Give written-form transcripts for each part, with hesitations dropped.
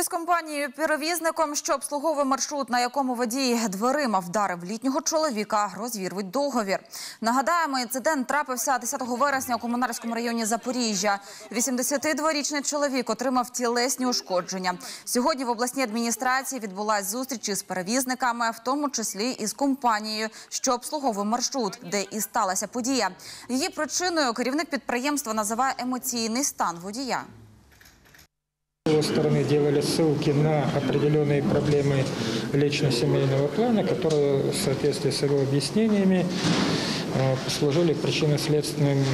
Із компанією «Первізником» Счообслуговий маршрут, на якому водій дверима вдарив літнього чоловіка, розвірвуть договір. Нагадаємо, інцидент трапився 10 вересня у Коммунарському районі Запоріжжя. 82-річний чоловік отримав тілесні ушкодження. Сьогодні в обласній адміністрації відбулась зустріч із перевізниками, в тому числі із компанією «Счообслуговий маршрут», де і сталася подія. Її причиною керівник підприємства називає емоційний стан водія. С его стороны делали ссылки на определенные проблемы лично-семейного плана, которые в соответствии с его объяснениями послужили причинно-следственным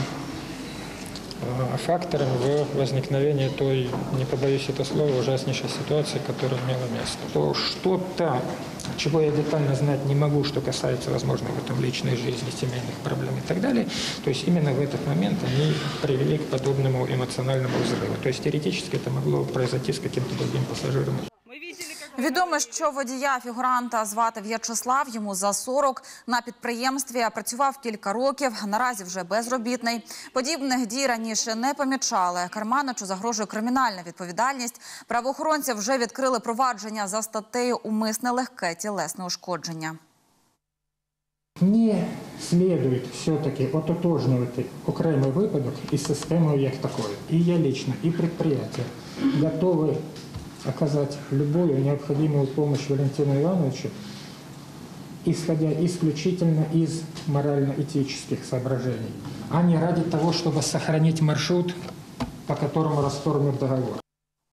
фактором в возникновении той, не побоюсь этого слова, ужаснейшей ситуации, которая имела место. То что-то, чего я детально знать не могу, что касается, возможно, там, личной жизни, семейных проблем и так далее, то есть именно в этот момент они привели к подобному эмоциональному взрыву. То есть теоретически это могло произойти с каким-то другим пассажиром. Відомо, що водія-фігуранта звати В'ячеслав, йому за 40, на підприємстві працював кілька років, наразі вже безробітний. Подібних дій раніше не помічали. Керманичу загрожує кримінальна відповідальність. Правоохоронці вже відкрили провадження за статтею «Умисне легке тілесне ушкодження». Не следует все-таки ототожнивать окремий випадок із системою як такою. І я лично, і підприємство готові оказать любую необходимую помощь Валентину Ивановичу, исходя исключительно из морально-этических соображений, а не ради того, чтобы сохранить маршрут, по которому расторгнут договор.